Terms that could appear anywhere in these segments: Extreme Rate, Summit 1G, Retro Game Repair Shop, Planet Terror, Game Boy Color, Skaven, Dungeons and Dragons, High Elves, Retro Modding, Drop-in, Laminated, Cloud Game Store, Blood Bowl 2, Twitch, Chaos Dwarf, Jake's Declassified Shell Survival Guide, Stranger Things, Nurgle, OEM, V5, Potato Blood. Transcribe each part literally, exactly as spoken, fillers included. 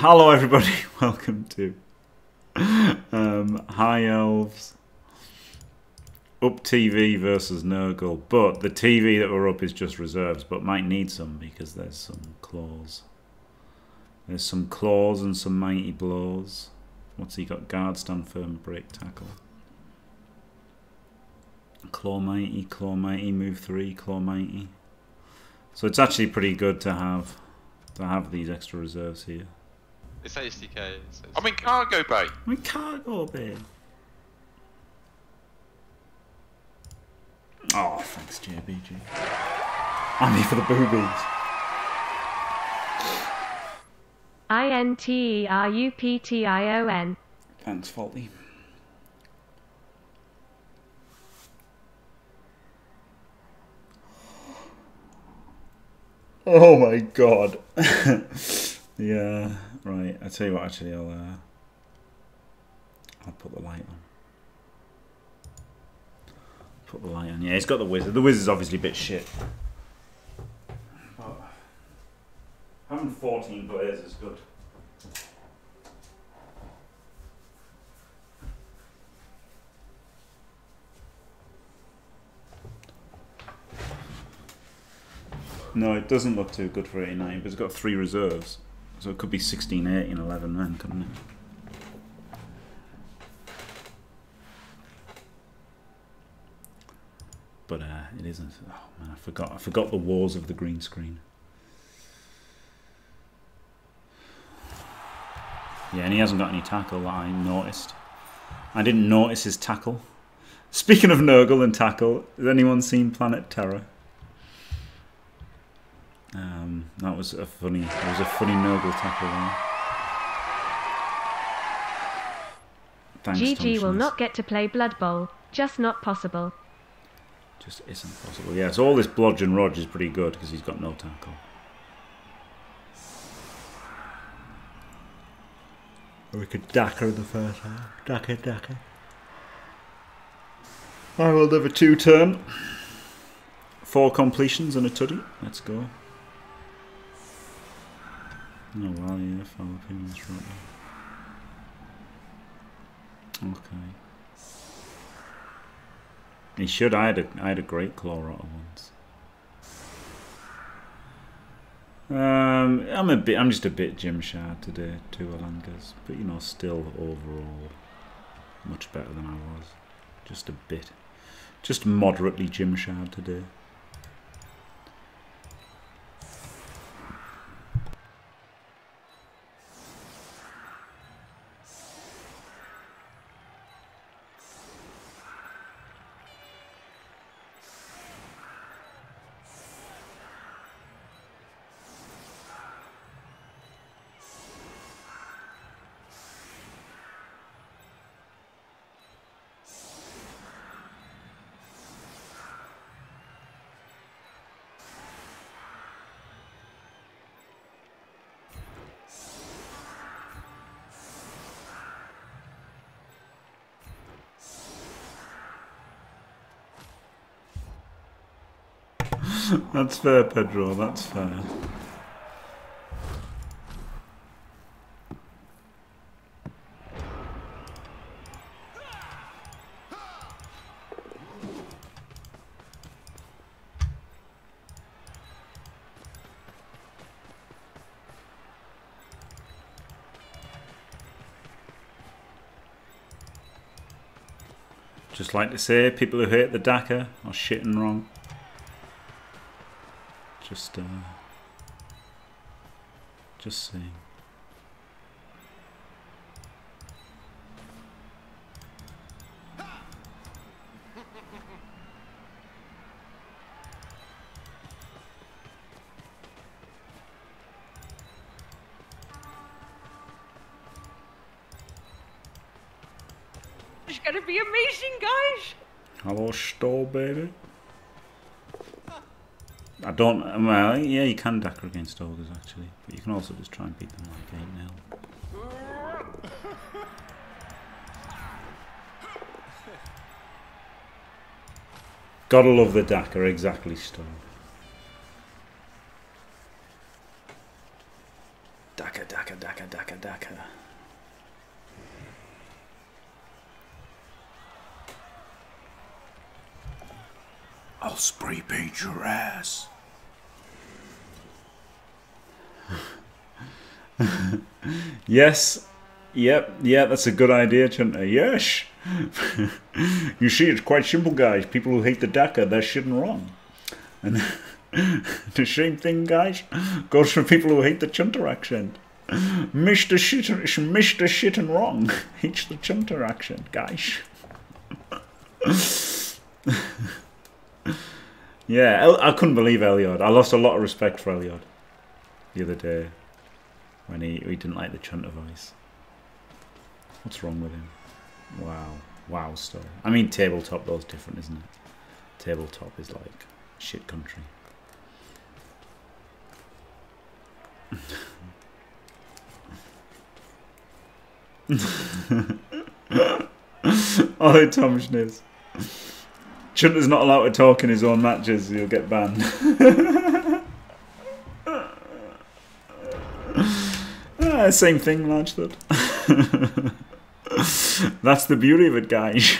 Hello everybody, welcome to um, High Elves Up T V versus Nurgle, but the T V that we're up is just reserves, but might need some because there's some claws. There's some claws and some mighty blows. What's he got? Guard, stand firm, break, tackle. Claw mighty, claw mighty, move three, claw mighty. So it's actually pretty good to have to have these extra reserves here. It's H D K. It's H D K. I'm in cargo bay. I'm in cargo bay. Oh, thanks J B G. I'm here for the boobies. I N T E R U P T I O N. Thanks, Faulty. Oh my god. Yeah, right. I tell you what, actually, I'll uh, I'll put the light on. Put the light on. Yeah, it's got the wizard. The wizard's obviously a bit shit. Oh. Having fourteen players is good. No, it doesn't look too good for eighty-nine, but it's got three reserves. So it could be sixteen, eighteen, eleven then, couldn't it? But uh, it isn't. Oh man, I forgot. I forgot the wars of the green screen. Yeah, and he hasn't got any tackle that I noticed. I didn't notice his tackle. Speaking of Nurgle and tackle, has anyone seen Planet Terror? Um, that was a funny, it was a funny Nurgle tackle there. Thanks, G G will not get to play Blood Bowl, just not possible. Just isn't possible, yeah, so all this bludgeon Rog is pretty good because he's got no tackle. Or we could Dacker in the first half, Dacker, Dacker. I will have a two turn. Four completions and a tuddy, let's go. Oh well, yeah, foul opinions right there. Okay. He should. I had a, I had a great claw rotter once. Um, I'm a bit. I'm just a bit Jim Shard today, two Alangas, but you know, still overall much better than I was. Just a bit. Just moderately Jim Shard today. That's fair, Pedro, that's fair. Just like to say, people who hate the Dacker are shitting wrong. Just, uh, just saying. It's gonna be amazing, guys. Hello, Stoll, baby. I don't, well, yeah, you can Dacker against ogres actually, but you can also just try and beat them like eight nil. Gotta love the Dacker, exactly, Stoll. Dacker, Dacker, Daka, daka, daka, daka. I'll spray paint your ass. Yes. Yep, yeah, that's a good idea, Chanta. Yes. You see, it's quite simple, guys. People who hate the D A C A, they're shitting wrong. And the same thing, guys, goes for people who hate the Chunter accent. Mister Shit, it's Mister Shitting Wrong. Hates the Chunter accent, guys. Yeah, El I couldn't believe Eliod. I lost a lot of respect for Eliod the other day when he, he didn't like the Chunter voice. What's wrong with him? Wow. Wow story. I mean, tabletop, though, is different, isn't it? Tabletop is like shit country. Oh, Tom Schniz. Chunter's not allowed to talk in his own matches, he'll get banned. Ah, same thing, Large Thud. That's the beauty of it, guys.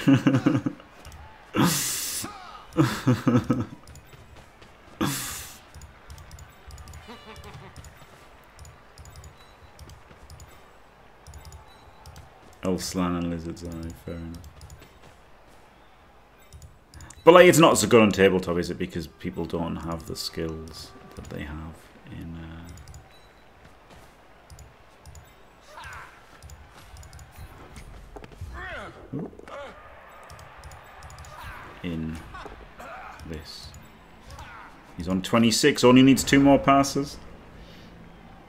Elf Slan and Lizard's Eye, fair enough. But like, it's not so good on tabletop, is it? Because people don't have the skills that they have in. Uh, in this. He's on twenty-six, only needs two more passes.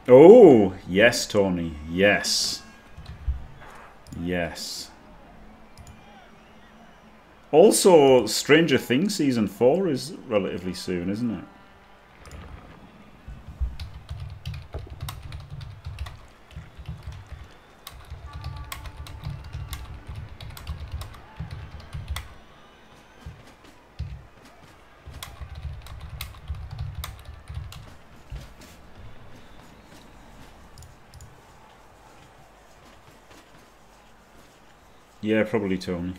Oh, yes, Tony. Yes. Yes. Also, Stranger Things Season four is relatively soon, isn't it? Yeah, probably Tony.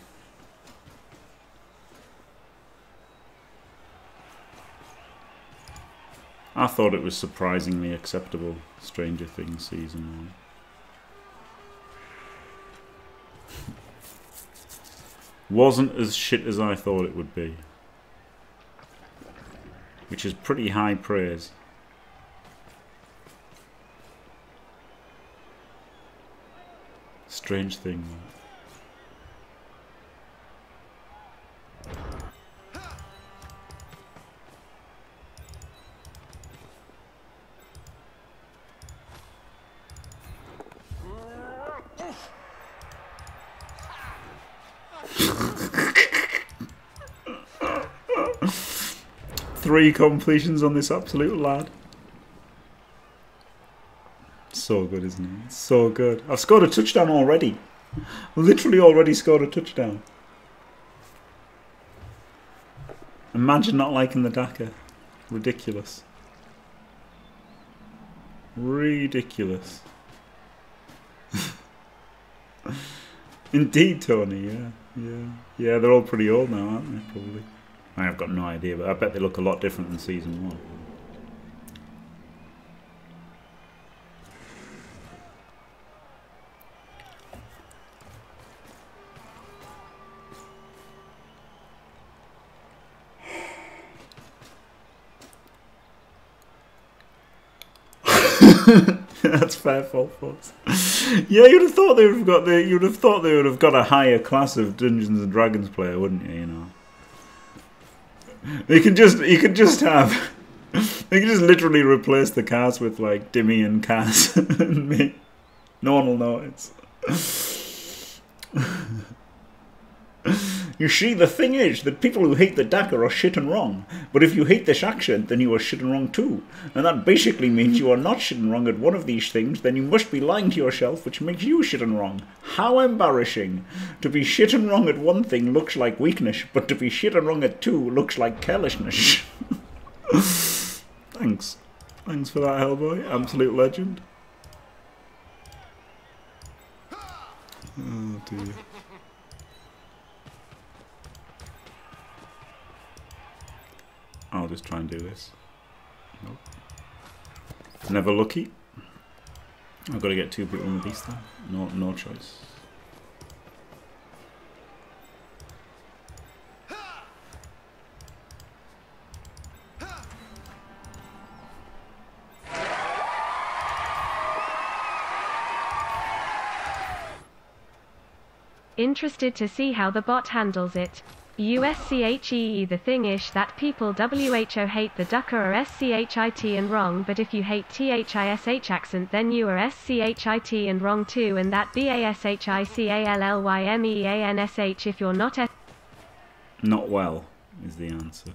I thought it was surprisingly acceptable, Stranger Things Season one. Wasn't as shit as I thought it would be. Which is pretty high praise. Strange thing, though. Three completions on this absolute lad. So good, isn't it? It's so good. I've scored a touchdown already. Literally already scored a touchdown. Imagine not liking the D A C A. Ridiculous. Ridiculous. Indeed, Tony, yeah. Yeah. Yeah, they're all pretty old now, aren't they? Probably. I've got no idea, but I bet they look a lot different than season one. That's fair fault, folks. Yeah, you'd have thought they would have got the. You'd have thought they would have got a higher class of Dungeons and Dragons player, wouldn't you? You know. You can just, you can just have, you can just literally replace the cast with like Dimmy and Cass and me. No one will notice. You see, the thing is that people who hate the D A C A are shit and wrong. But if you hate this accent, then you are shit and wrong too. And that basically means you are not shit and wrong at one of these things, then you must be lying to yourself, which makes you shit and wrong. How embarrassing. To be shit and wrong at one thing looks like weakness, but to be shit and wrong at two looks like carelessness. Thanks. Thanks for that, Hellboy. Absolute legend. Oh dear. I'll just try and do this. Nope. Never lucky. I've got to get two people on the beast there. No, no choice. Interested to see how the bot handles it. U S C H E E the thing-ish that people W H O hate the ducker or S C H I T and wrong, but if you hate T H I S H accent then you are S C H I T and wrong too, and that B A S H I C A L L Y M E A N S H if you're not F. Not well is the answer.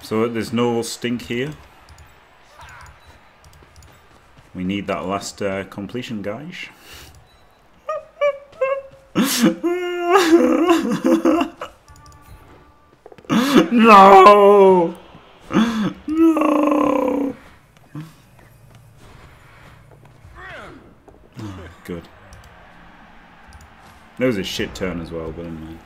So there's no stink here. We need that last uh, completion, guys. No! No! Oh, good. That was a shit turn as well, but anyway.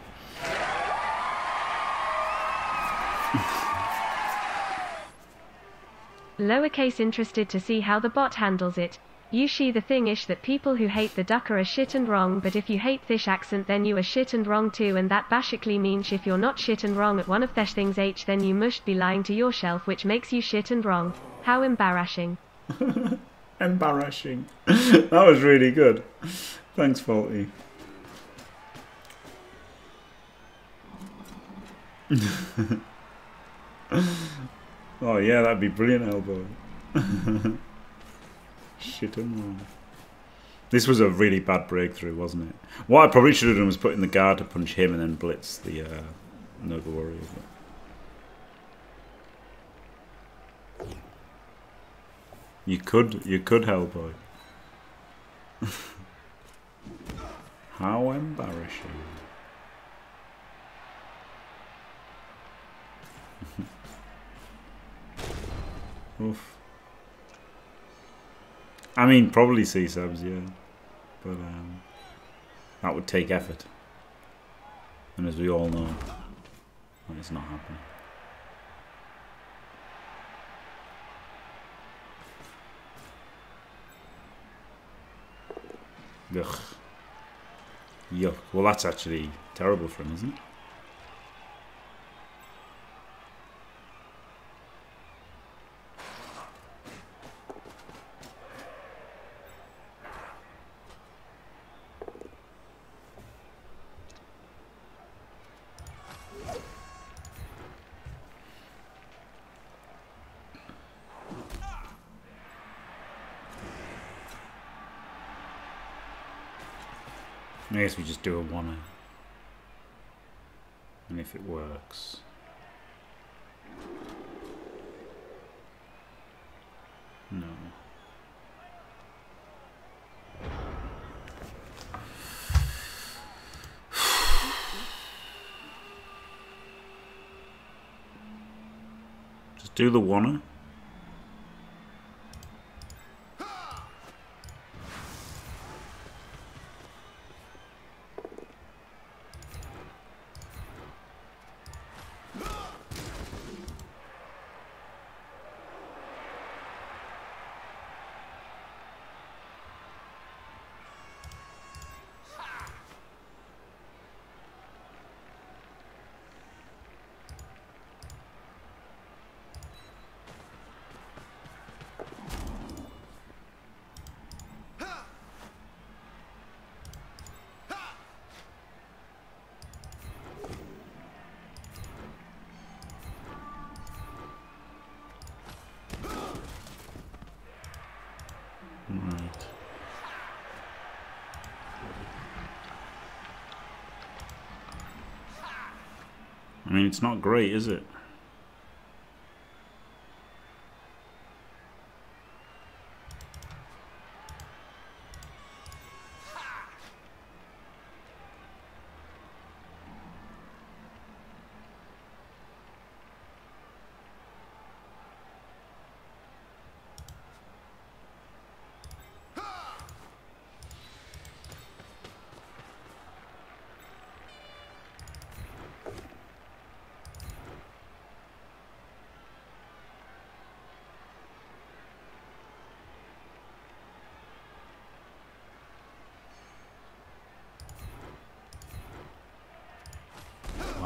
Lowercase interested to see how the bot handles it. Usually the thing-ish that people who hate the ducker are shit and wrong, but if you hate thish accent then you are shit and wrong too, and that bashically means if you're not shit and wrong at one of thish things h then you must be lying to yourself, which makes you shit and wrong. How embarrassing. Embarrassing. That was really good. Thanks, Faulty. Oh yeah, that'd be brilliant, Elbow. Shit and wrong. This was a really bad breakthrough, wasn't it? What I probably should have done was put in the guard to punch him and then blitz the uh, Nurgle warrior. You could, you could, Hellboy. How embarrassing. Oof. I mean, probably C-subs, yeah, but um, that would take effort, and as we all know, well, it's not happening. Ugh. Yuck. Well, that's actually terrible for him, isn't it? I guess we just do a one-er, and if it works. No. Just do the one-er. It's not great, is it?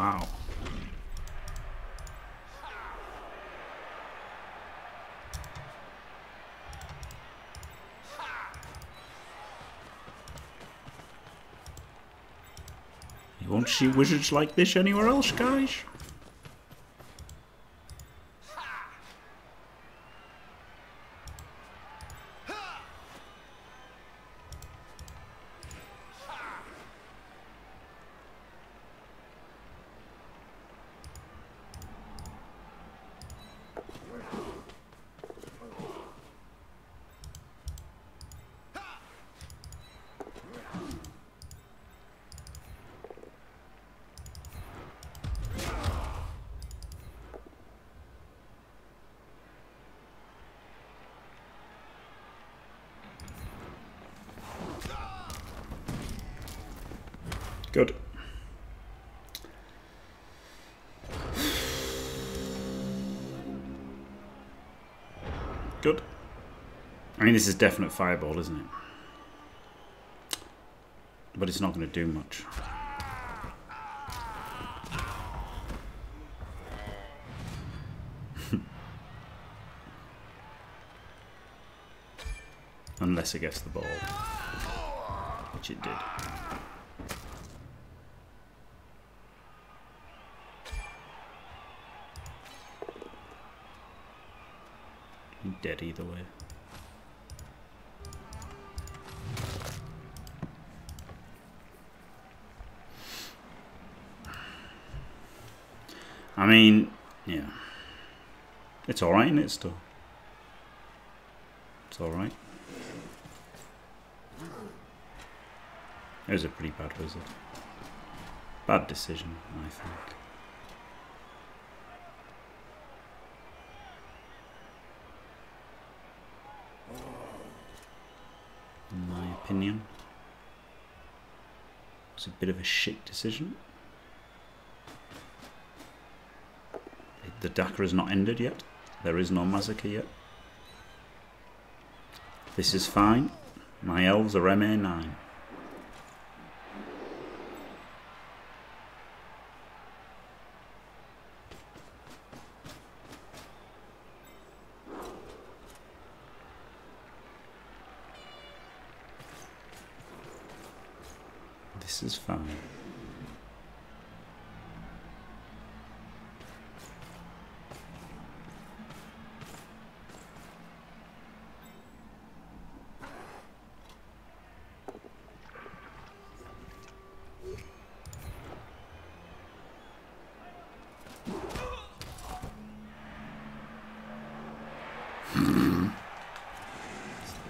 Wow. You won't see wizards like this anywhere else, guys. Good. Good. I mean, this is definite fireball, isn't it? But it's not going to do much. Unless it gets the ball, which it did. Dead either way. I mean, yeah. It's alright, isn't it, still? It's alright. It was a pretty bad wizard. Bad decision, I think. Opinion. It's a bit of a shit decision. The Dakar has not ended yet. There is no massacre yet. This is fine. My elves are M A nine. This is fine.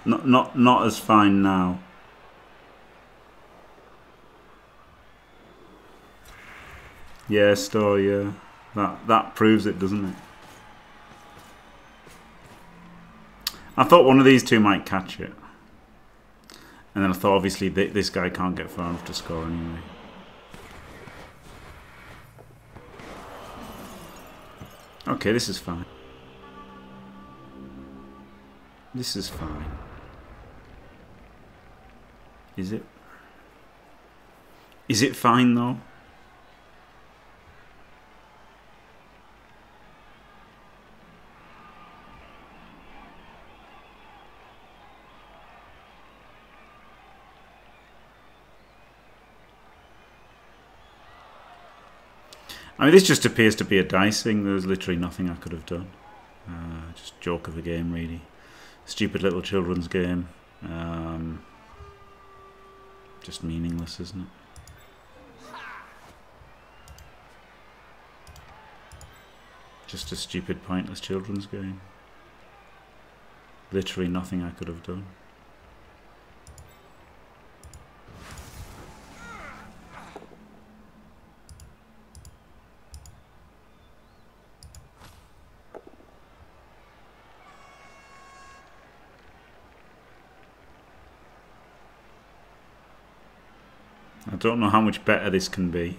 not not not as fine now. Yeah, Star, yeah. That, that proves it, doesn't it? I thought one of these two might catch it. And then I thought, obviously, th this guy can't get far enough to score anyway. Okay, this is fine. This is fine. Is it? Is it fine, though? I mean, this just appears to be a dice thing. There's literally nothing I could have done. Uh, just joke of a game, really. Stupid little children's game. Um, just meaningless, isn't it? Just a stupid, pointless children's game. Literally nothing I could have done. I don't know how much better this can be,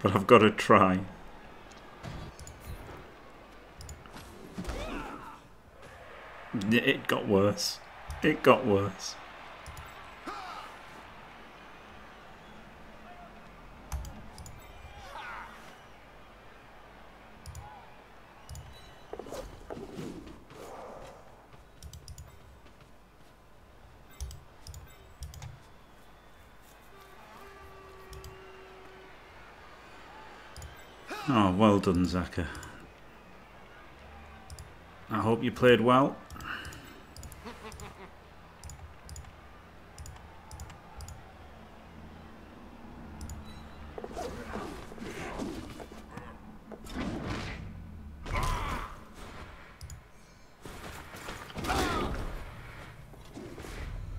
but I've got to try. It got worse. It got worse. Oh, well done, Zaka. I hope you played well.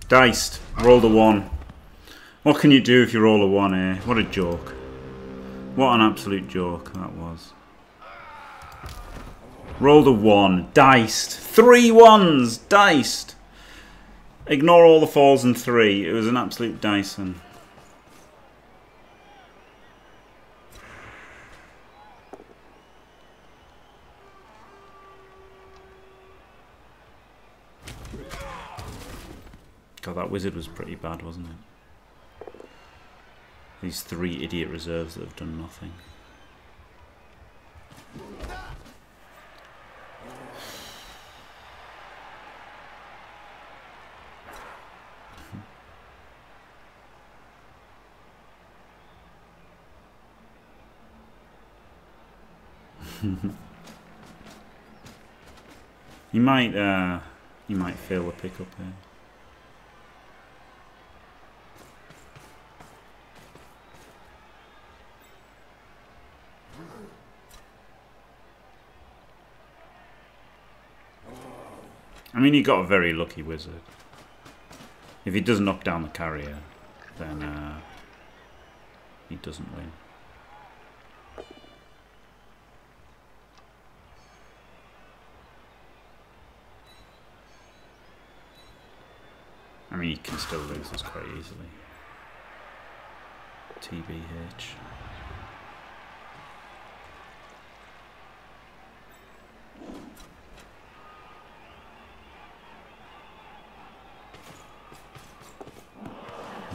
Diced. Rolled a one. What can you do if you roll a one, eh? What a joke. What an absolute joke that was. Rolled a one. Diced. Three ones. Diced. Ignore all the fours and three. It was an absolute Dyson. God, that wizard was pretty bad, wasn't it? These three idiot reserves that have done nothing. You might, uh, you might fail the pickup there. I mean, he got a very lucky wizard. If he doesn't knock down the carrier, then uh, he doesn't win. I mean, he can still lose this quite easily. T B H.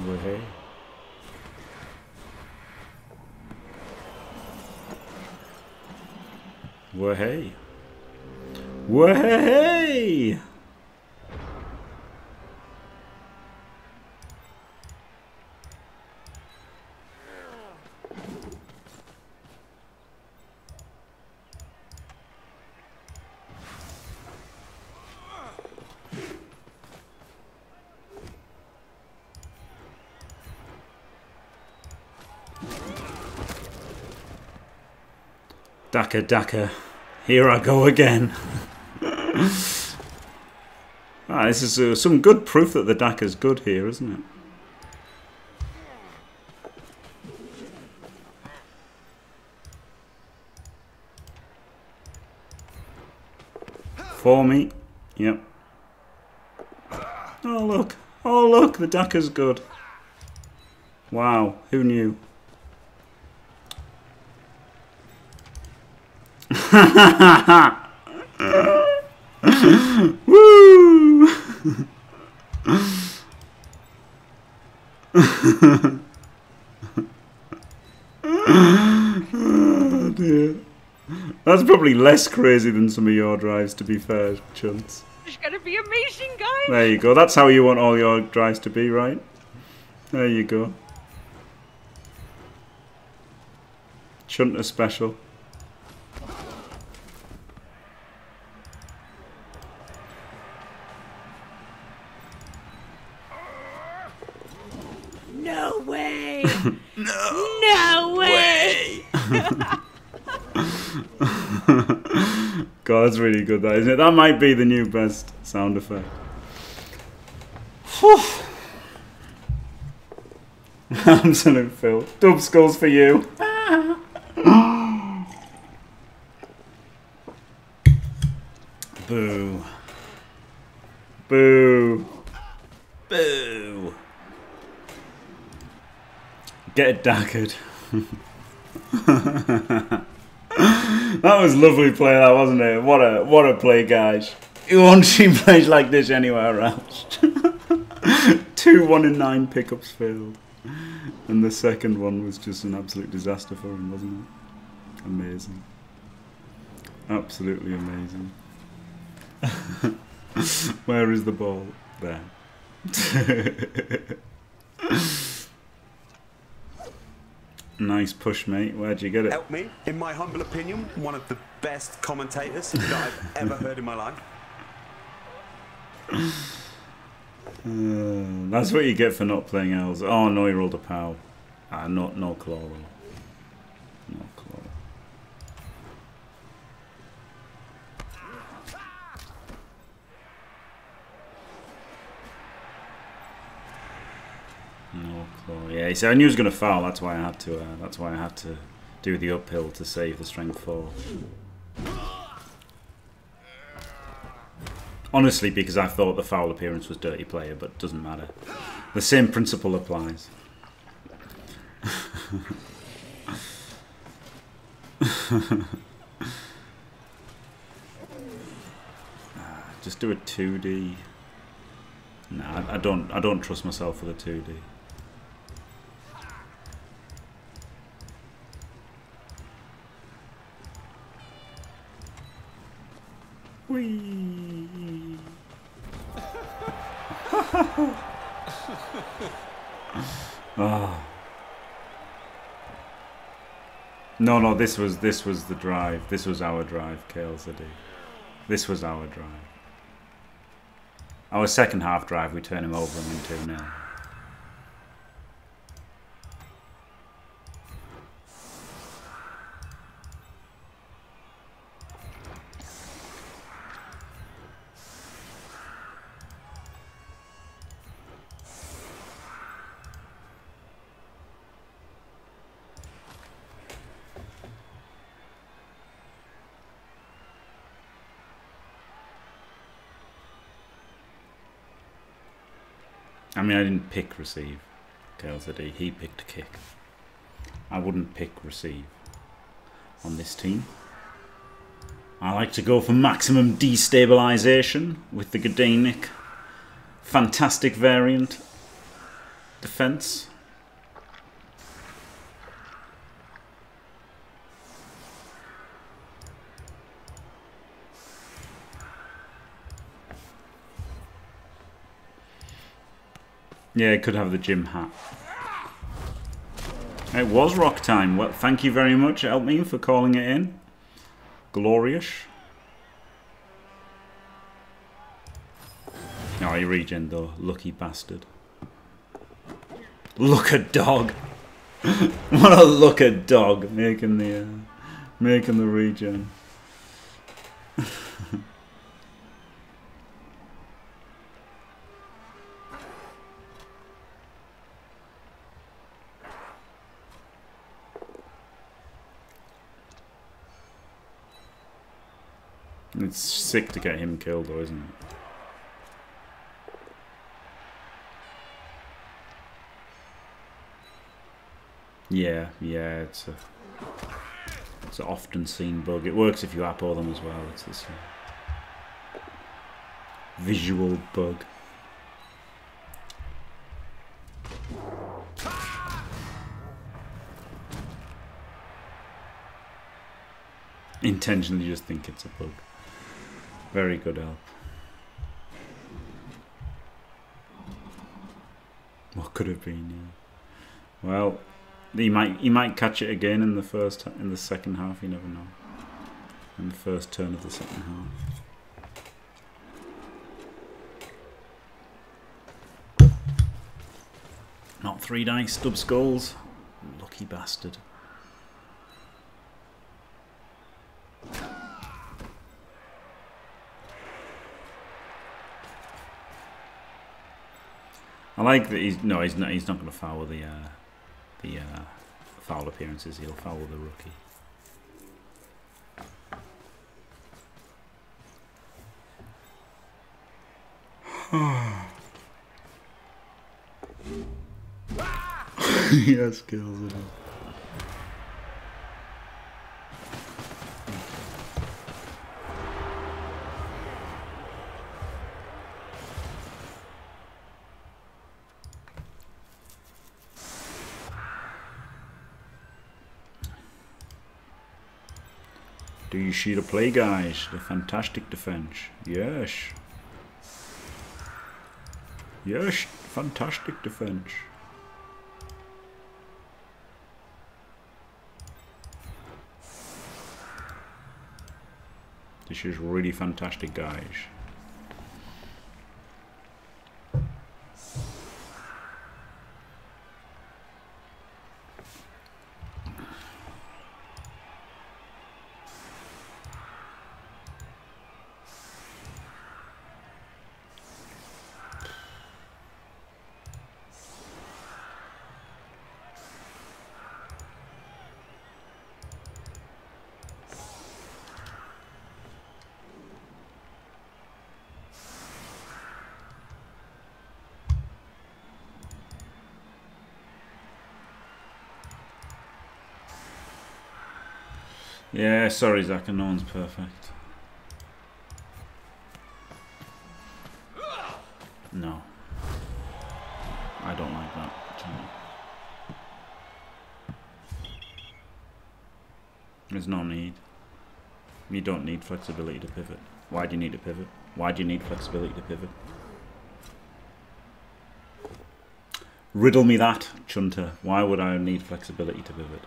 We're here. We're hey. We're hey. Daka Daka, here I go again. Ah, this is uh, some good proof that the Daka's good here, isn't it? For me, yep. Oh look, oh look, the Daka's good. Wow, who knew? Woo! Oh dear. That's probably less crazy than some of your drives, to be fair, Chunts. It's gonna be amazing, guys. There you go. That's how you want all your drives to be, right? There you go. Chunt a special. God, that's really good, that, isn't it? That might be the new best sound effect. Whew. Absolute Phil. Dub skulls for you. Boo. Boo. Boo. Get dackered. That was lovely play, that wasn't it? What a what a play, guys. Who wants to play like this anywhere else? Two one in nine pickups failed, and the second one was just an absolute disaster for him, wasn't it? Amazing, absolutely amazing. Where is the ball? There. Nice push, mate. Where'd you get it? Help me. In my humble opinion, one of the best commentators that I've ever heard in my life. Uh, that's what you get for not playing elves. Oh no, he rolled a pal. Ah, not no claw. No claw. No claw. Yeah, see, I knew he was gonna foul. That's why I had to. Uh, that's why I had to do the uphill to save the strength four. Honestly, because I thought the foul appearance was dirty player, but it doesn't matter. The same principle applies. Just do a two D. Nah, I, I don't. I don't trust myself with a two D. Whee! Oh. No, no, this was this was the drive. This was our drive, K L Z D. This was our drive. Our second half drive, we turn him over and win two nil. I mean, I didn't pick receive, K L Z D. He picked kick. I wouldn't pick receive on this team. I like to go for maximum destabilisation with the Gdainic fantastic variant defence. Yeah, it could have the gym hat. It was rock time. Well, thank you very much, Elpmin, for calling it in. Glorious. No, oh, he regen though. Lucky bastard. Look a dog. What a look a dog making the uh, making the regen. It's sick to get him killed though, isn't it? Yeah, yeah, it's a it's an often seen bug. It works if you appo them as well. It's this uh, visual bug. Intentionally just think it's a bug. Very good help. What could have been? Yeah. Well, he might he might catch it again in the first in the second half. You never know. In the first turn of the second half. Not three dice, dub skulls. Lucky bastard. I like that he's no, he's not. He's not going to foul the uh, the uh, foul appearances. He'll foul the rookie. He has skills. You see the play, guys. The fantastic defense. Yes. Yes, fantastic defense. This is really fantastic, guys. Yeah, sorry, Zach, and no one's perfect. No. I don't like that. There's no need. You don't need flexibility to pivot. Why do you need to pivot? Why do you need flexibility to pivot? Riddle me that, Chunter. Why would I need flexibility to pivot?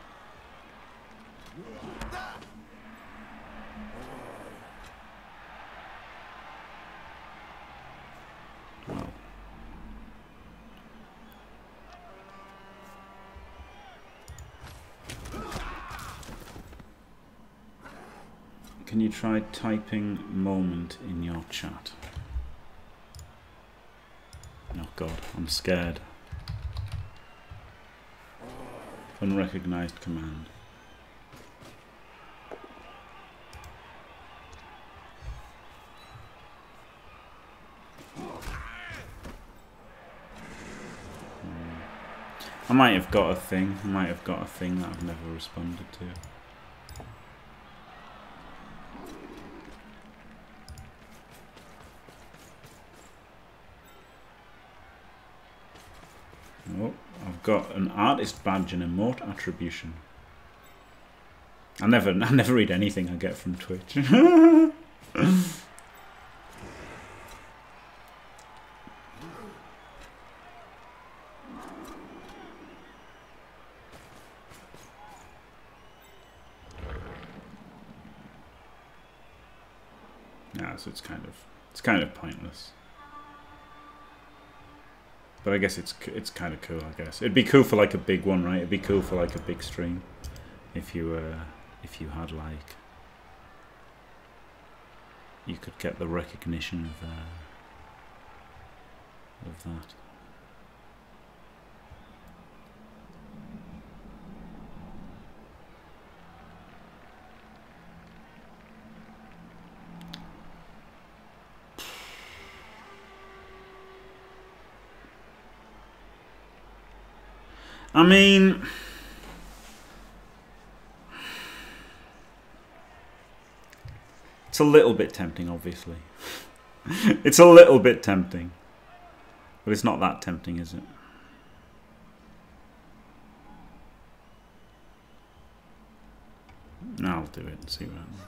Try typing moment in your chat. Oh god, I'm scared. Unrecognized command. I might have got a thing. I might have got a thing that I've never responded to. Got an artist badge and emote attribution. I never, I never read anything I get from Twitch. Yeah, so it's kind of, it's kind of pointless. But I guess it's it's kind of cool. I guess it'd be cool for like a big one, right? It'd be cool for like a big stream, if you uh, if you had like you could get the recognition of uh, of that. I mean, it's a little bit tempting, obviously. It's a little bit tempting, but it's not that tempting, is it? No, I'll do it and see what happens.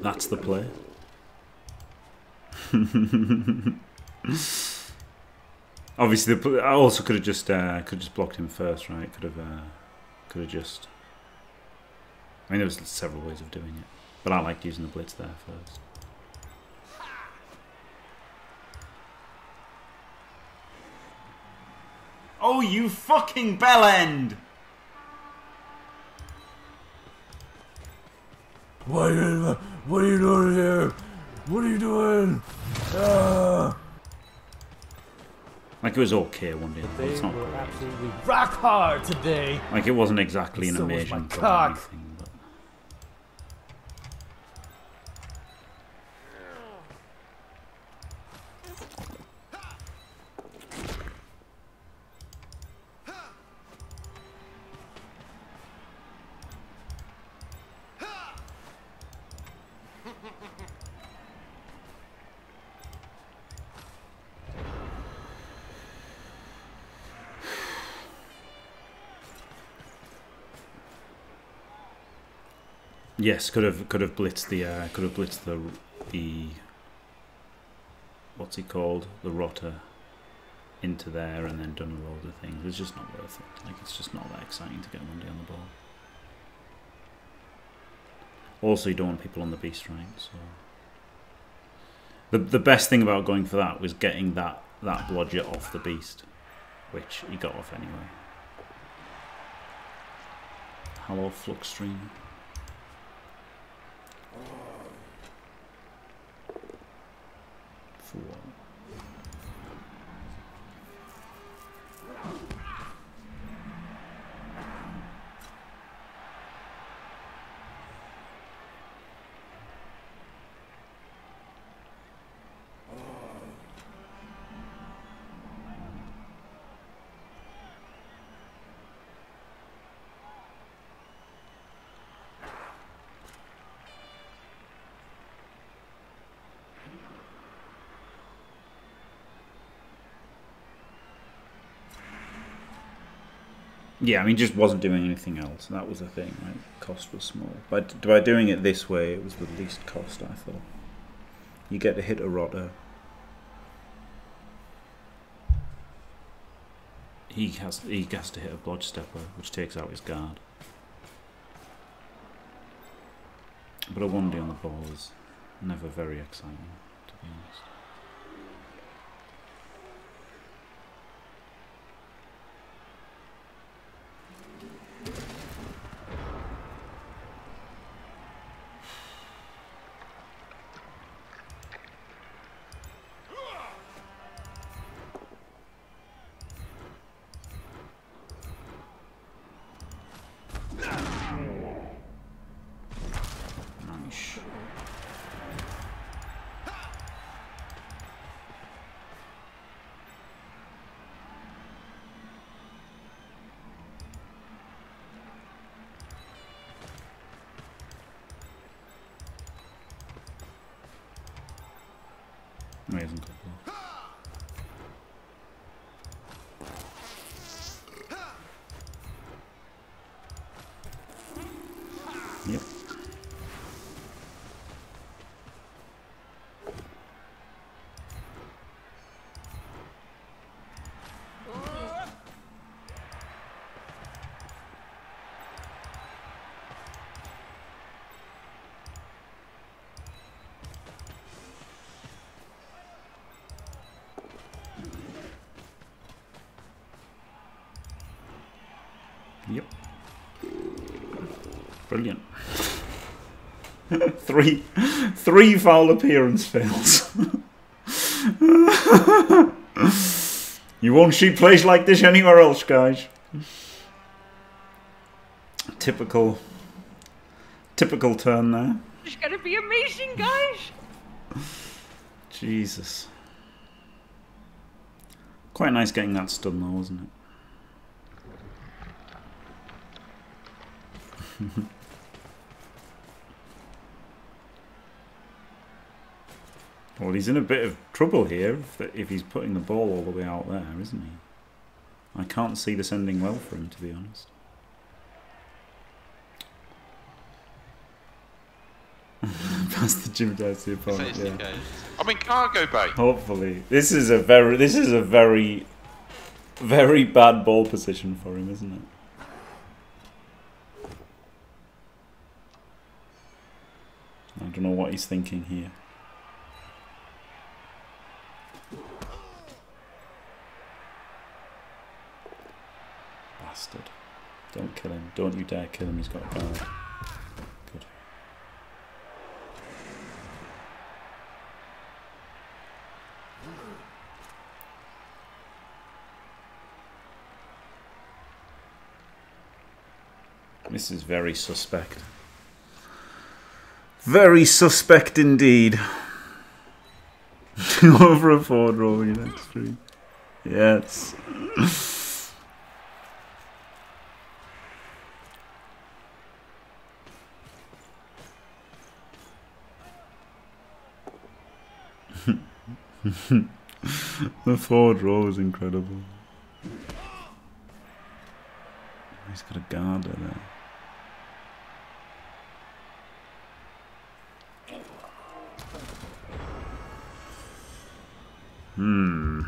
That's the play. Obviously, the, I also could have just uh, could have just blocked him first, right? Could have uh, could have just. I mean, there was several ways of doing it, but I liked using the blitz there first. Oh, you fucking bell end! What are you, what are you doing here? What are you doing? Ah. Like it was okay one day, but it's not great. Absolutely rock hard today. Like it wasn't exactly an so amazing cock. Anything, but... Yes, could have could have blitzed the uh, could have blitzed the the what's he called the rotter into there and then done with all the things. It's just not worth it. Like it's just not that exciting to get one day on the ball. Also, you don't want people on the beast, right? So the the best thing about going for that was getting that that blodger off the beast, which he got off anyway. Hello, Flux Stream. For what? Yeah, I mean, just wasn't doing anything else. That was the thing, right? The cost was small. But by doing it this way, it was the least cost, I thought. You get to hit a rotter. He has, he has to hit a blodge stepper, which takes out his guard. But a one D on the ball is never very exciting, to be honest. Yep. Brilliant. three, three foul appearance fails. You won't see plays like this anywhere else, guys. Typical, typical turn there. It's gonna be amazing, guys. Jesus. Quite nice getting that stun, though, wasn't it? Well, he's in a bit of trouble here if he's putting the ball all the way out there, isn't he? I can't see this ending well for him, to be honest. Past the gym down to the opponent, yeah. I mean, cargo bay. Hopefully, this is a very, this is a very, very bad ball position for him, isn't it? I don't know what he's thinking here. Bastard. Don't kill him. Don't you dare kill him. He's got a barrel. Good. This is very suspect. Very suspect indeed. Over a forward roll, you know, three. Yes. The forward roll is incredible. He's got a guard there. Hmm.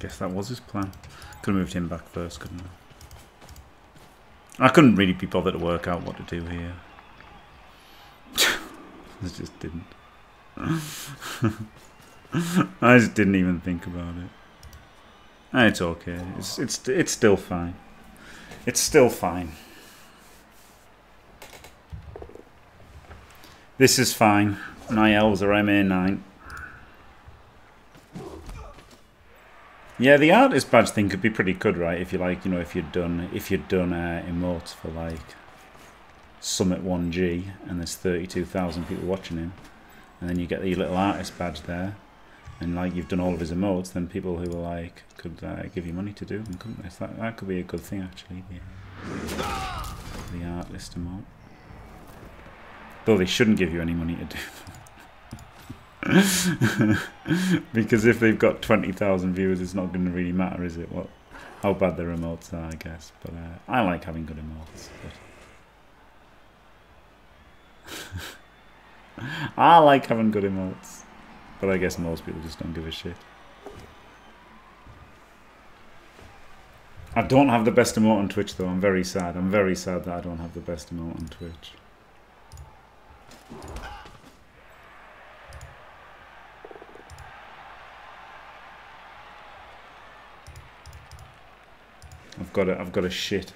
Guess that was his plan. Could have moved him back first, couldn't I? I couldn't really be bothered to work out what to do here. I just didn't. I just didn't even think about it. It's okay. It's it's it's still fine. It's still fine. This is fine. My elves are M A nine. Yeah, the artist badge thing could be pretty good, right? If you like, you know, if you'd done, if you'd done uh, emotes for like Summit one G, and there's thirty-two thousand people watching him, and then you get the little artist badge there, and like you've done all of his emotes, then people who were like could uh, give you money to do them, couldn't they? So that, that could be a good thing actually. Yeah. The artist emote, though they shouldn't give you any money to do them. Because if they've got twenty thousand viewers, it's not going to really matter, is it? What, how bad their emotes are, I guess. But uh, I like having good emotes. But I like having good emotes. But I guess most people just don't give a shit. I don't have the best emote on Twitch, though. I'm very sad. I'm very sad that I don't have the best emote on Twitch. I've got a, I've got a shit.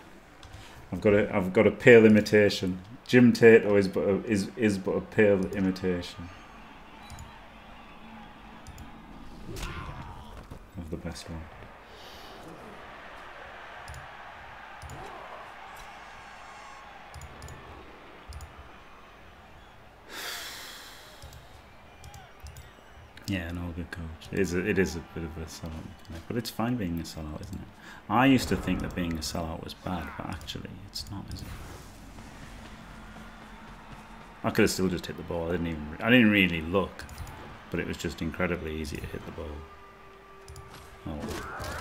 I've got a, I've got a pale imitation. Jim Tato is but a, is is but a pale imitation of the best one. Yeah, an all good coach. It is, a, it is a bit of a sellout, but it's fine being a sellout, isn't it? I used to think that being a sellout was bad, but actually, it's not, is it? I could have still just hit the ball. I didn't even. I didn't really look, but it was just incredibly easy to hit the ball. Oh.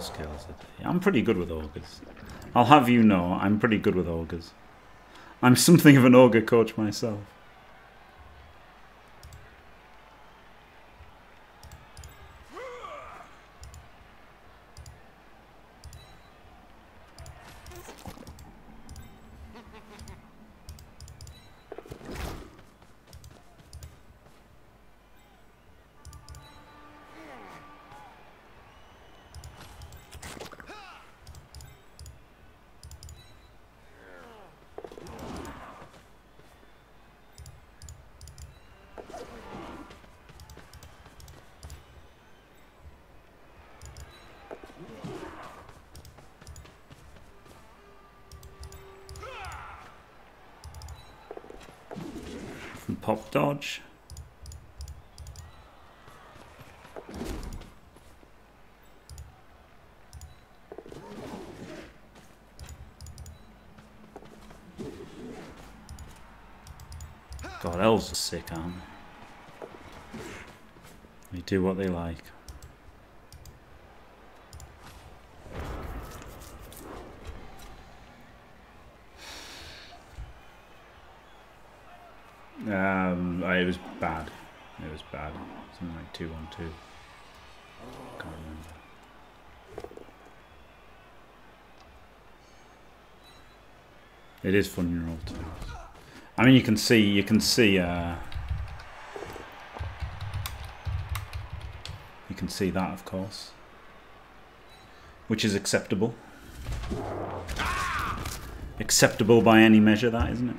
Skills. I'm pretty good with ogres. I'll have you know, I'm pretty good with ogres. I'm something of an ogre coach myself. Pop dodge. God, elves are sick, aren't they? They do what they like. Um, it was bad. It was bad. Something like two one two. Can't remember. It is fun in roll two. I mean, you can see, you can see, uh, you can see that, of course, which is acceptable. acceptable by any measure, that, isn't it?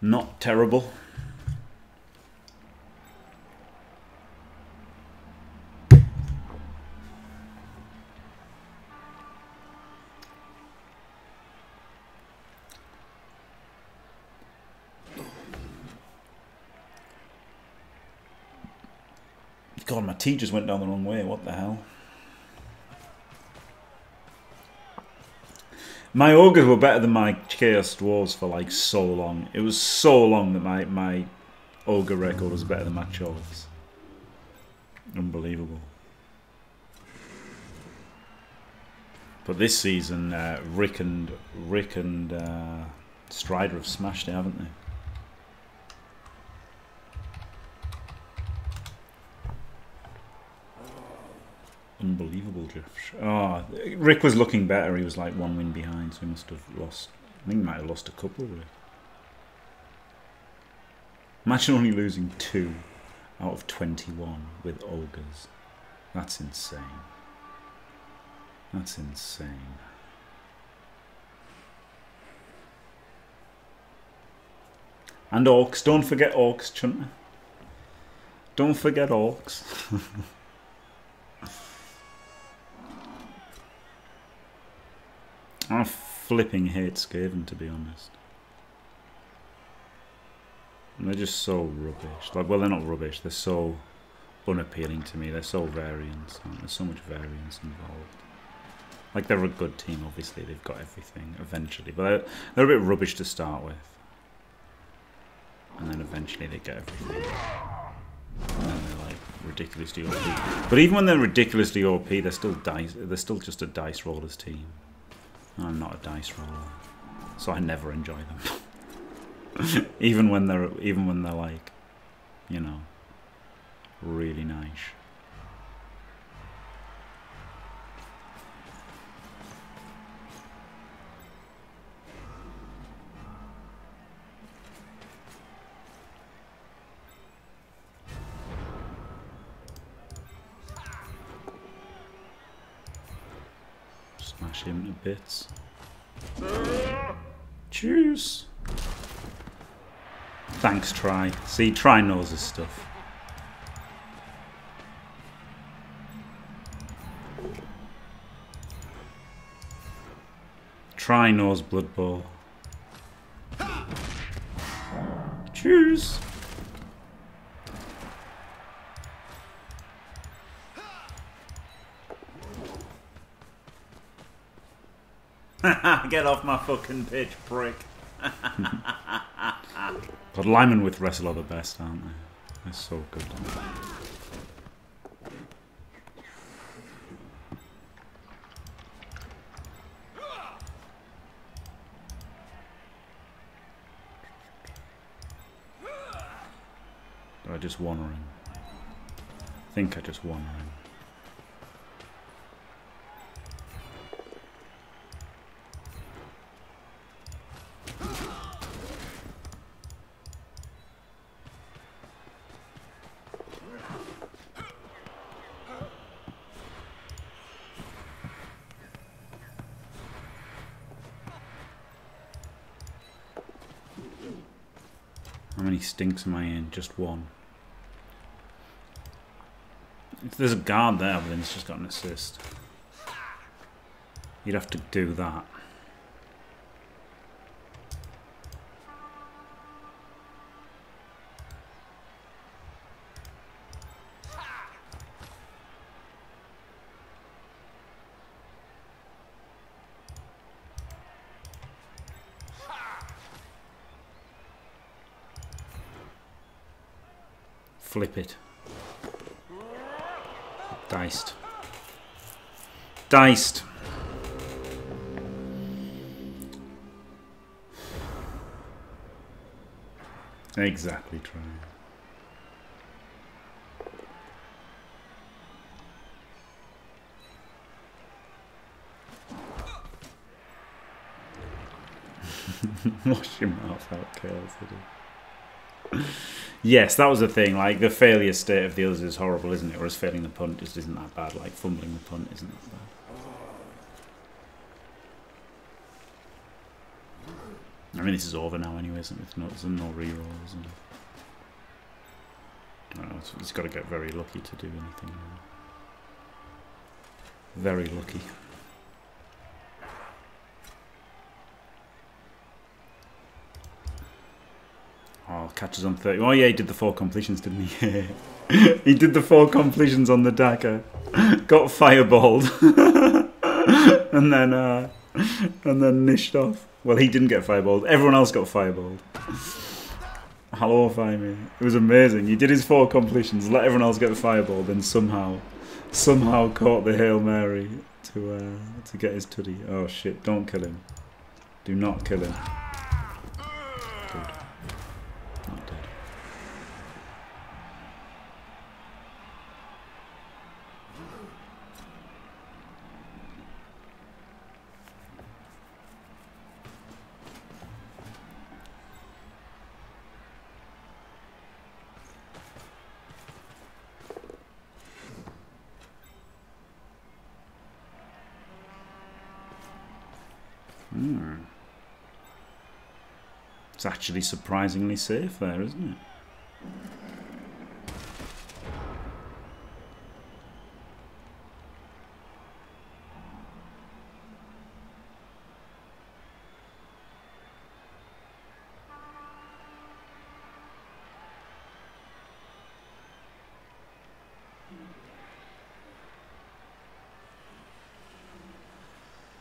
Not terrible. God, my tea just went down the wrong way. What the hell? My ogres were better than my Chaos Dwarves for like so long. It was so long that my, my ogre record was better than my Chaos. Unbelievable. But this season, uh, Rick and Rick and uh, Strider have smashed it, haven't they? Unbelievable drift. Oh, Rick was looking better. He was like one win behind, so he must have lost. I think he might have lost a couple, Rick. Imagine only losing two out of twenty-one with ogres. That's insane. That's insane. And orcs. Don't forget orcs, Chunter. Don't forget orcs. I flipping hate Skaven, to be honest. They're just so rubbish. Like, well, they're not rubbish. They're so unappealing to me. They're so variance. There's so much variance involved. Like, they're a good team, obviously. They've got everything eventually. But they're, they're a bit rubbish to start with. And then eventually they get everything. And then they're, like, ridiculously O P. But even when they're ridiculously O P, they're still, dice, they're still just a dice roller's team. I'm not a dice roller, so I never enjoy them. even when they're, even when they're like, you know, really nice. Smash him to bits. Cheers. Thanks, Try. See, Try knows his stuff. Try knows Blood Bowl. Cheers. Get off my fucking pitch, prick. God, Lyman with wrestle are the best, aren't they? They're so good. Did I just one ring? I think I just one ring. Stinks am I in? Just one. If there's a guard there, but then it's just got an assist. You'd have to do that. Flip it. Diced. Diced. Exactly, Try. Wash your mouth out, Chaos. Yes, that was the thing. Like, the failure state of the others is horrible, isn't it? Whereas failing the punt just isn't that bad. Like, fumbling the punt isn't that bad. I mean, this is over now anyway, isn't it? There's no, there's no re-rolls. And... I don't know, it's, it's got to get very lucky to do anything. Very lucky. Oh, catches on thirty. Oh yeah, he did the four completions, didn't he? He did the four completions on the dagger. Got fireballed. And then, uh, and then nished off. Well, he didn't get fireballed. Everyone else got fireballed. Hello, Fimey. It was amazing. He did his four completions, let everyone else get fireballed, and somehow, somehow caught the Hail Mary to uh, to get his tuddy. Oh shit! Don't kill him. Do not kill him. Good. Not dead. Hmm. It's actually surprisingly safe there, isn't it?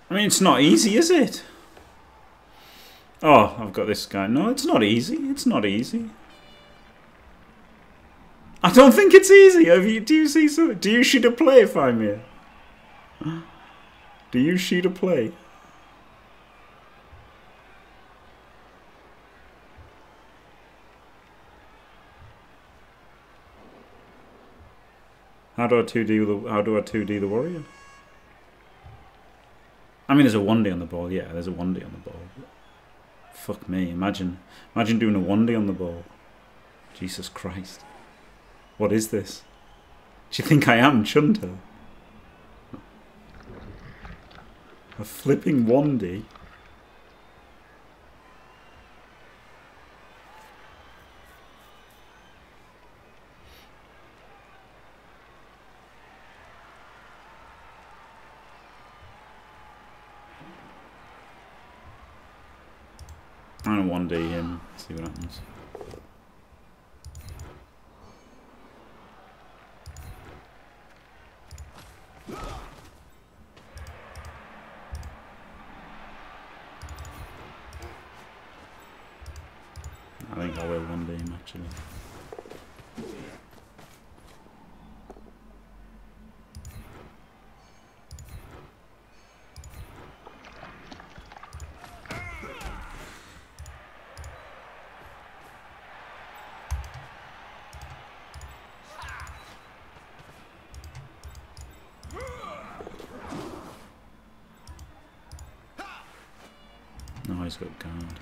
I mean, it's not easy, is it? Oh, I've got this guy. No, it's not easy. It's not easy. I don't think it's easy. Have you, do you see something? Do you shoot a play if I'm here? Do you shoot a play? How do I two D the, how do I two D the warrior? I mean, there's a one D on the ball, yeah, there's a one D on the ball. Fuck me, imagine. Imagine doing a one D on the ball. Jesus Christ. What is this? Do you think I am Chunter? A flipping one D? I'm gonna one D him, see what happens. I think I will one D him actually. He's got guard.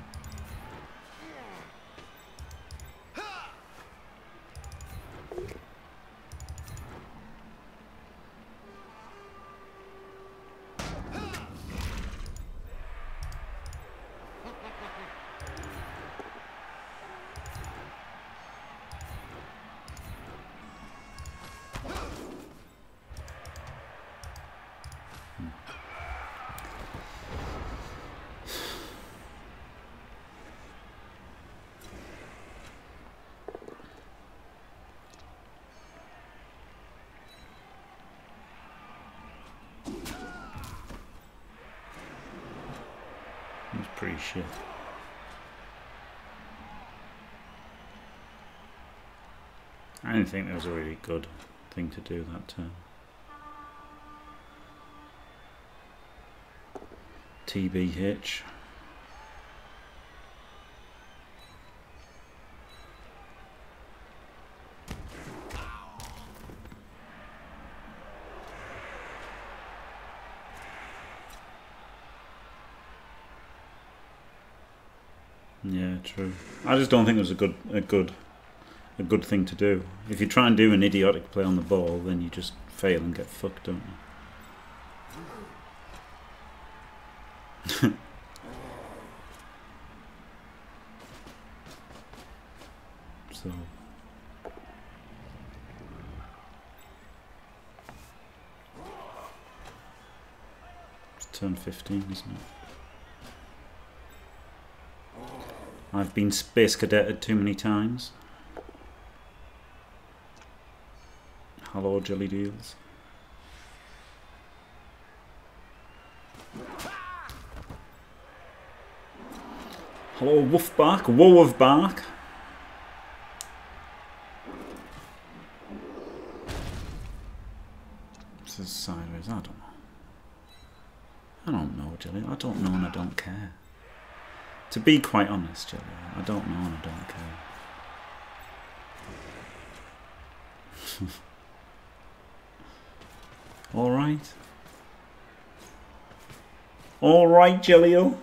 Pretty shit. I didn't think that was a really good thing to do that turn. T B H. I just don't think it was a good, a good, a good thing to do. If you try and do an idiotic play on the ball, then you just fail and get fucked, don't you? So... turn fifteen, isn't it? I've been space cadetted too many times. Hello, jelly deals. Hello, wolf bark, woe of bark. This is sideways, I don't know. I don't know, Jelly. I don't know and I don't care. To be quite honest, Jelly, I don't know and I don't care. Alright. Alright, Jellyo.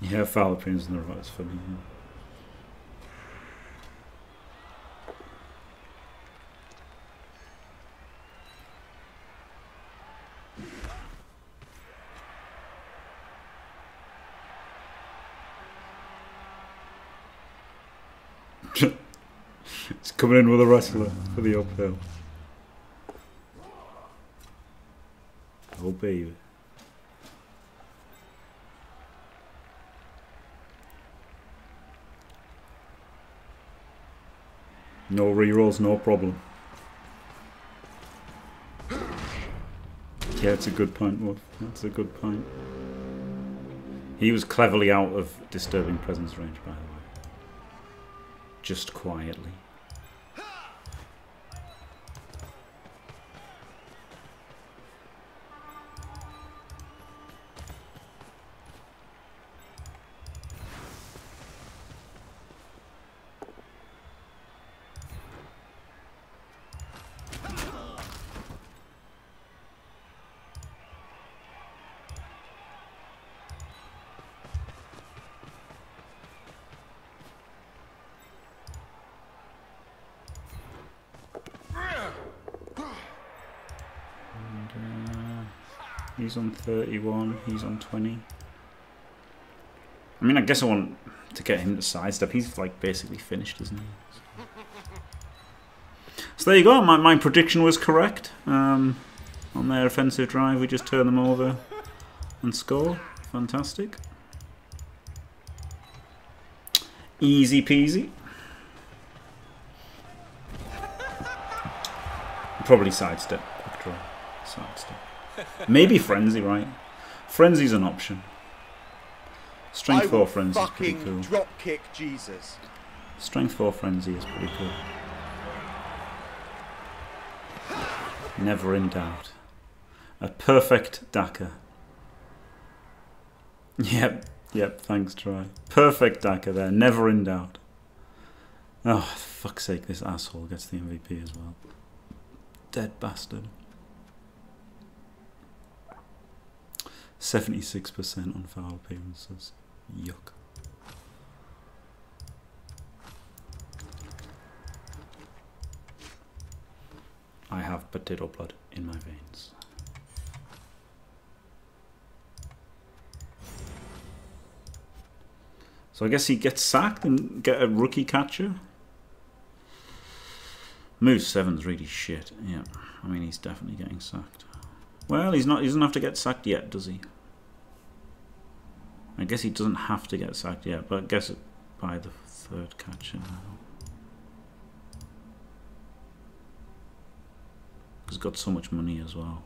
Yeah, foul opinions in the right is funny. Yeah. It's coming in with a wrestler for the uphill. Oh, baby. No rerolls, no problem. Yeah, it's a good point, Wolf. That's a good point. He was cleverly out of disturbing presence range, by the way. Just quietly. He's on thirty-one, he's on twenty. I mean, I guess I want to get him to sidestep. He's like basically finished, isn't he? So, so there you go. My, my prediction was correct. Um, on their offensive drive, we just turn them over and score. Fantastic. Easy peasy. Probably sidestep. Quick draw. Sidestep. Maybe frenzy, right? Frenzy's an option. Strength I four frenzy is pretty cool. Drop kick Jesus. Strength four frenzy is pretty cool. Never in doubt. A perfect Daka. Yep, yep. Thanks, Troy. Perfect Daka there. Never in doubt. Oh, for fuck's sake! This asshole gets the M V P as well. Dead bastard. seventy-six percent on foul appearances. Yuck. I have potato blood in my veins. So I guess he gets sacked and get a rookie catcher. Move seven's really shit. Yeah, I mean he's definitely getting sacked. Well, he's not. He doesn't have to get sacked yet, does he? I guess he doesn't have to get sacked yet, but I guess it by the third catcher now. He's got so much money as well.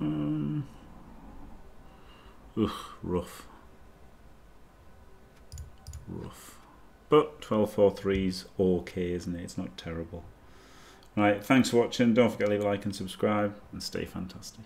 Um, ugh, rough. Rough. But twelve four threes, okay, isn't it? It's not terrible. Right, thanks for watching. Don't forget to leave a like and subscribe, and stay fantastic.